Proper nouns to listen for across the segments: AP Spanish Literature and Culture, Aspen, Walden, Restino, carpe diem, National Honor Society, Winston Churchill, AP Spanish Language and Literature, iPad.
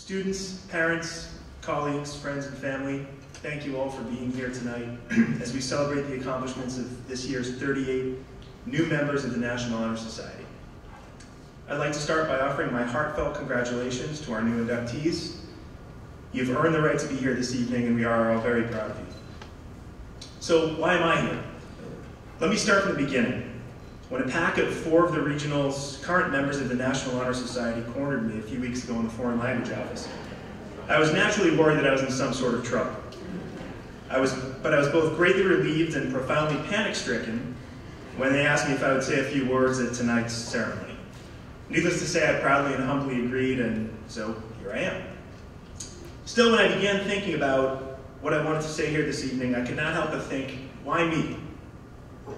Students, parents, colleagues, friends, and family, thank you all for being here tonight as we celebrate the accomplishments of this year's 38 new members of the National Honor Society. I'd like to start by offering my heartfelt congratulations to our new inductees. You've earned the right to be here this evening, and we are all very proud of you. So why am I here? Let me start from the beginning. When a pack of four of the regional's current members of the National Honor Society cornered me a few weeks ago in the foreign language office, I was naturally worried that I was in some sort of trouble. But I was both greatly relieved and profoundly panic-stricken when they asked me if I would say a few words at tonight's ceremony. Needless to say, I proudly and humbly agreed, and so here I am. Still, when I began thinking about what I wanted to say here this evening, I could not help but think, why me?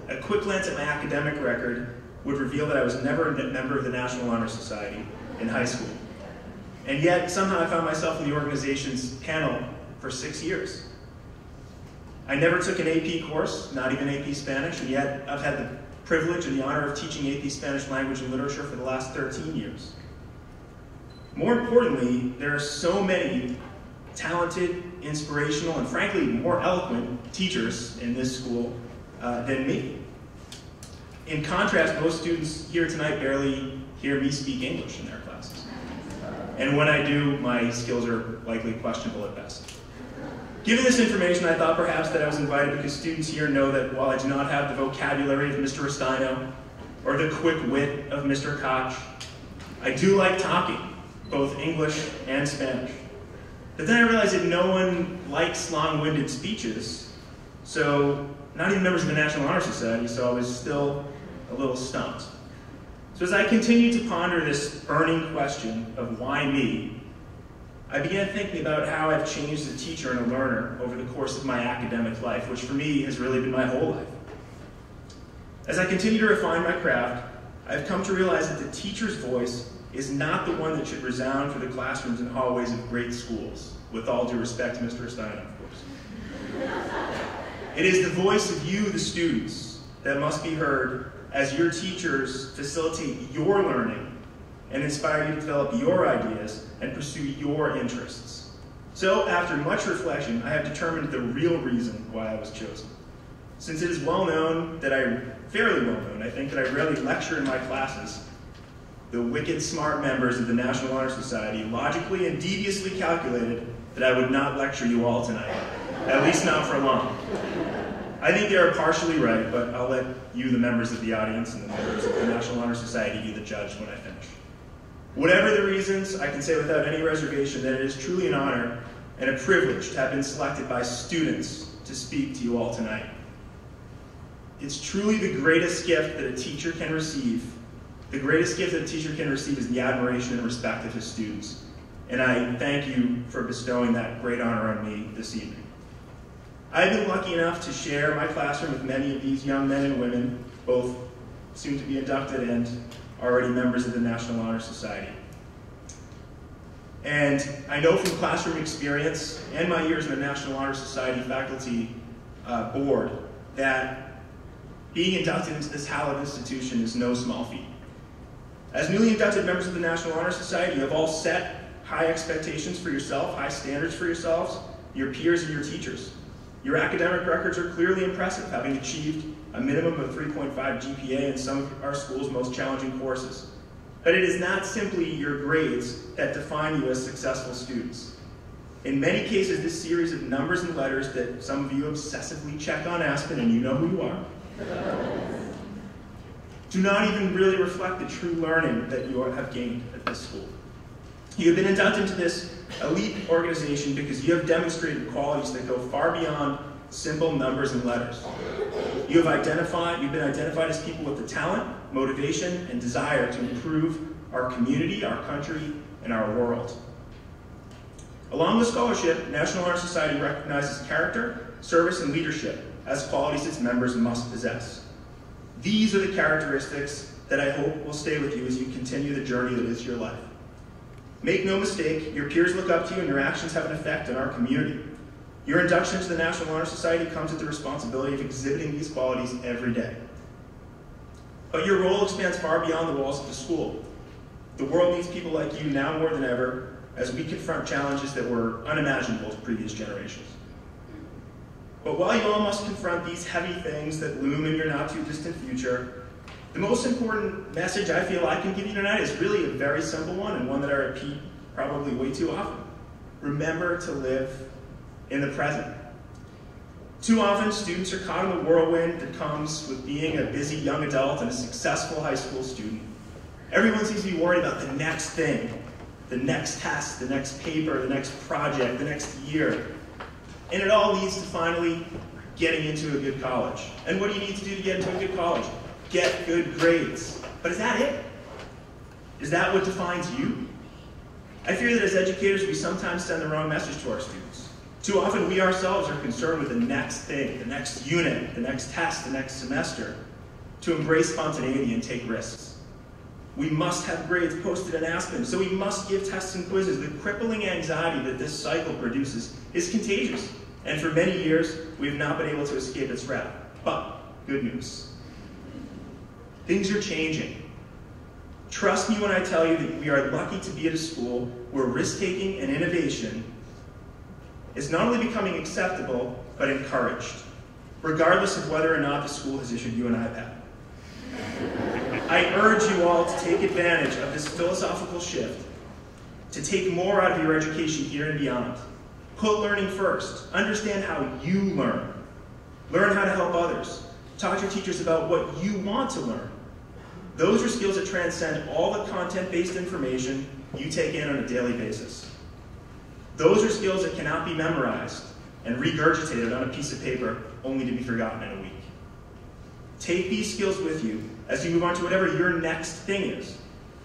A quick glance at my academic record would reveal that I was never a member of the National Honor Society in high school. And yet, somehow I found myself in the organization's panel for 6 years. I never took an AP course, not even AP Spanish, and yet I've had the privilege and the honor of teaching AP Spanish Language and Literature for the last 13 years. More importantly, there are so many talented, inspirational, and frankly, more eloquent teachers in this school than me. In contrast, most students here tonight barely hear me speak English in their classes. And when I do, my skills are likely questionable at best. Given this information, I thought perhaps that I was invited because students here know that while I do not have the vocabulary of Mr. Restino or the quick wit of Mr. Koch, I do like talking, both English and Spanish. But then I realized that no one likes long-winded speeches, so not even members of the National Honor Society, so I was still a little stumped. So as I continued to ponder this burning question of why me, I began thinking about how I've changed as a teacher and a learner over the course of my academic life, which for me has really been my whole life. As I continue to refine my craft, I've come to realize that the teacher's voice is not the one that should resound through the classrooms and hallways of great schools, with all due respect to Mr. Stein, of course. It is the voice of you, the students, that must be heard as your teachers facilitate your learning and inspire you to develop your ideas and pursue your interests. So, after much reflection, I have determined the real reason why I was chosen. Since it is well known that I rarely lecture in my classes, the wicked smart members of the National Honor Society logically and deviously calculated that I would not lecture you all tonight, at least not for long. I think they are partially right, but I'll let you, the members of the audience, and the members of the National Honor Society be the judge when I finish. Whatever the reasons, I can say without any reservation that it is truly an honor and a privilege to have been selected by students to speak to you all tonight. It's truly the greatest gift that a teacher can receive. The greatest gift that a teacher can receive is the admiration and respect of his students. And I thank you for bestowing that great honor on me this evening. I've been lucky enough to share my classroom with many of these young men and women, both soon to be inducted and already members of the National Honor Society. And I know from classroom experience and my years in the National Honor Society faculty board that being inducted into this hallowed institution is no small feat. As newly inducted members of the National Honor Society, you have all set high expectations for yourself, high standards for yourselves, your peers, and your teachers. Your academic records are clearly impressive, having achieved a minimum of 3.5 GPA in some of our school's most challenging courses. But it is not simply your grades that define you as successful students. In many cases, this series of numbers and letters that some of you obsessively check on Aspen, and you know who you are, do not even really reflect the true learning that you have gained at this school. You have been inducted into this elite organization because you have demonstrated qualities that go far beyond simple numbers and letters. You've been identified as people with the talent, motivation, and desire to improve our community, our country, and our world. Along with scholarship, National Honor Society recognizes character, service, and leadership as qualities its members must possess. These are the characteristics that I hope will stay with you as you continue the journey that is your life. Make no mistake, your peers look up to you and your actions have an effect on our community. Your induction to the National Honor Society comes with the responsibility of exhibiting these qualities every day. But your role expands far beyond the walls of the school. The world needs people like you now more than ever, as we confront challenges that were unimaginable to previous generations. But while you all must confront these heavy things that loom in your not-too-distant future, the most important message I feel I can give you tonight is really a very simple one, and one that I repeat probably way too often. Remember to live in the present. Too often, students are caught in the whirlwind that comes with being a busy young adult and a successful high school student. Everyone seems to be worried about the next thing, the next test, the next paper, the next project, the next year. And it all leads to finally getting into a good college. And what do you need to do to get into a good college? Get good grades. But is that it? Is that what defines you? I fear that as educators, we sometimes send the wrong message to our students. Too often, we ourselves are concerned with the next thing, the next unit, the next test, the next semester, to embrace spontaneity and take risks. We must have grades posted in Aspen, so we must give tests and quizzes. The crippling anxiety that this cycle produces is contagious, and for many years, we have not been able to escape its wrap. But, good news. Things are changing. Trust me when I tell you that we are lucky to be at a school where risk-taking and innovation is not only becoming acceptable, but encouraged, regardless of whether or not the school has issued you an iPad. I urge you all to take advantage of this philosophical shift, to take more out of your education here and beyond. Put learning first. Understand how you learn. Learn how to help others. Talk to your teachers about what you want to learn. Those are skills that transcend all the content-based information you take in on a daily basis. Those are skills that cannot be memorized and regurgitated on a piece of paper only to be forgotten in a week. Take these skills with you as you move on to whatever your next thing is,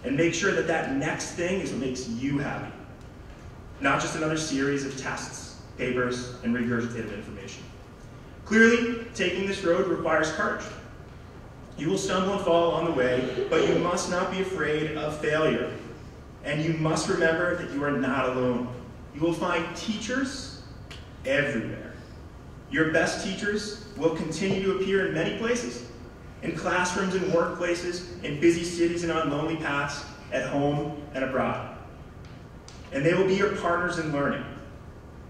and make sure that that next thing is what makes you happy, not just another series of tests, papers, and regurgitated information. Clearly, taking this road requires courage. You will stumble and fall on the way, but you must not be afraid of failure. And you must remember that you are not alone. You will find teachers everywhere. Your best teachers will continue to appear in many places, in classrooms and workplaces, in busy cities and on lonely paths, at home and abroad. And they will be your partners in learning.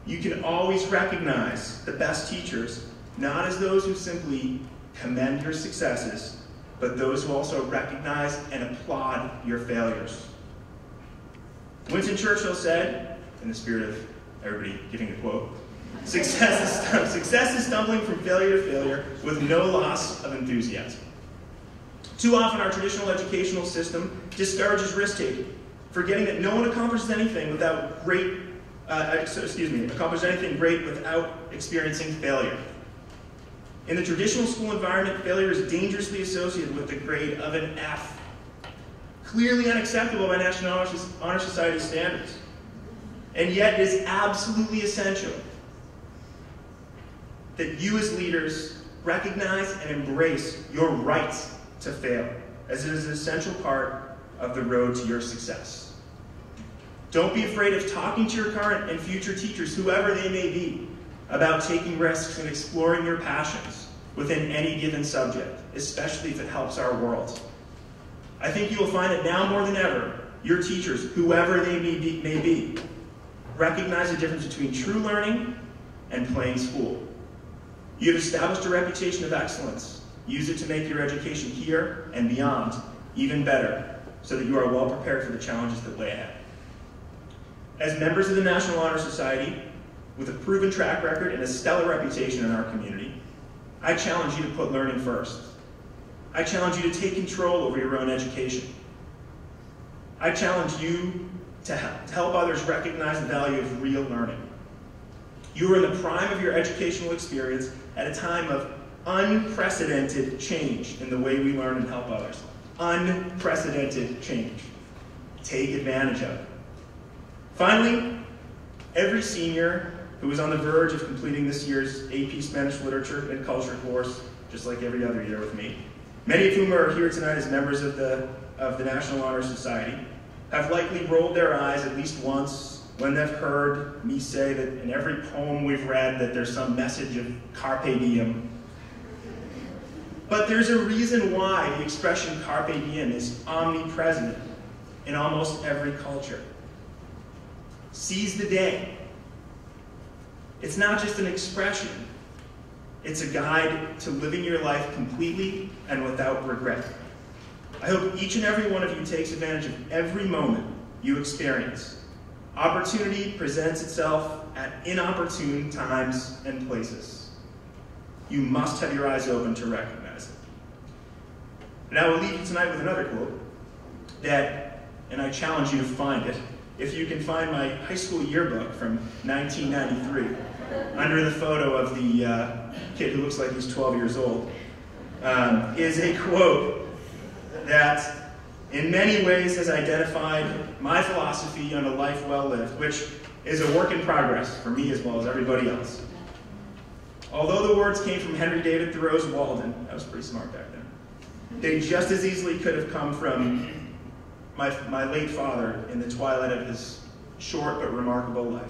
You can always recognize the best teachers, not as those who simply commend your successes, but those who also recognize and applaud your failures. Winston Churchill said, in the spirit of everybody giving a quote, "Success is stumbling from failure to failure with no loss of enthusiasm." Too often our traditional educational system discourages risk-taking, forgetting that no one accomplishes anything great without experiencing failure. In the traditional school environment, failure is dangerously associated with the grade of an F, clearly unacceptable by National Honor Society standards, and yet it is absolutely essential that you as leaders recognize and embrace your right to fail, as it is an essential part of the road to your success. Don't be afraid of talking to your current and future teachers, whoever they may be, about taking risks and exploring your passions within any given subject, especially if it helps our world. I think you will find that now more than ever, your teachers, whoever they may be, recognize the difference between true learning and playing school. You have established a reputation of excellence. Use it to make your education here and beyond even better, so that you are well prepared for the challenges that lay ahead. As members of the National Honor Society, with a proven track record and a stellar reputation in our community, I challenge you to put learning first. I challenge you to take control over your own education. I challenge you to help others recognize the value of real learning. You are in the prime of your educational experience at a time of unprecedented change in the way we learn and help others. Unprecedented change. Take advantage of it. Finally, every senior who is on the verge of completing this year's AP Spanish Literature and Culture course, just like every other year with me, many of whom are here tonight as members of the National Honor Society, have likely rolled their eyes at least once when they've heard me say that in every poem we've read that there's some message of carpe diem. But there's a reason why the expression carpe diem is omnipresent in almost every culture. Seize the day. It's not just an expression. It's a guide to living your life completely and without regret. I hope each and every one of you takes advantage of every moment you experience. Opportunity presents itself at inopportune times and places. You must have your eyes open to recognize it. And I will leave you tonight with another quote that, and I challenge you to find it, if you can find my high school yearbook from 1993, under the photo of the kid who looks like he's 12 years old, is a quote that in many ways has identified my philosophy on a life well lived, which is a work in progress for me as well as everybody else. Although the words came from Henry David Thoreau's Walden, I was pretty smart back then, they just as easily could have come from my late father in the twilight of his short but remarkable life.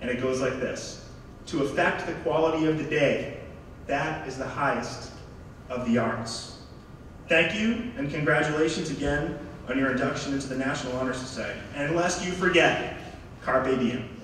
And it goes like this: to affect the quality of the day, that is the highest of the arts. Thank you, and congratulations again on your induction into the National Honor Society. And lest you forget, carpe diem.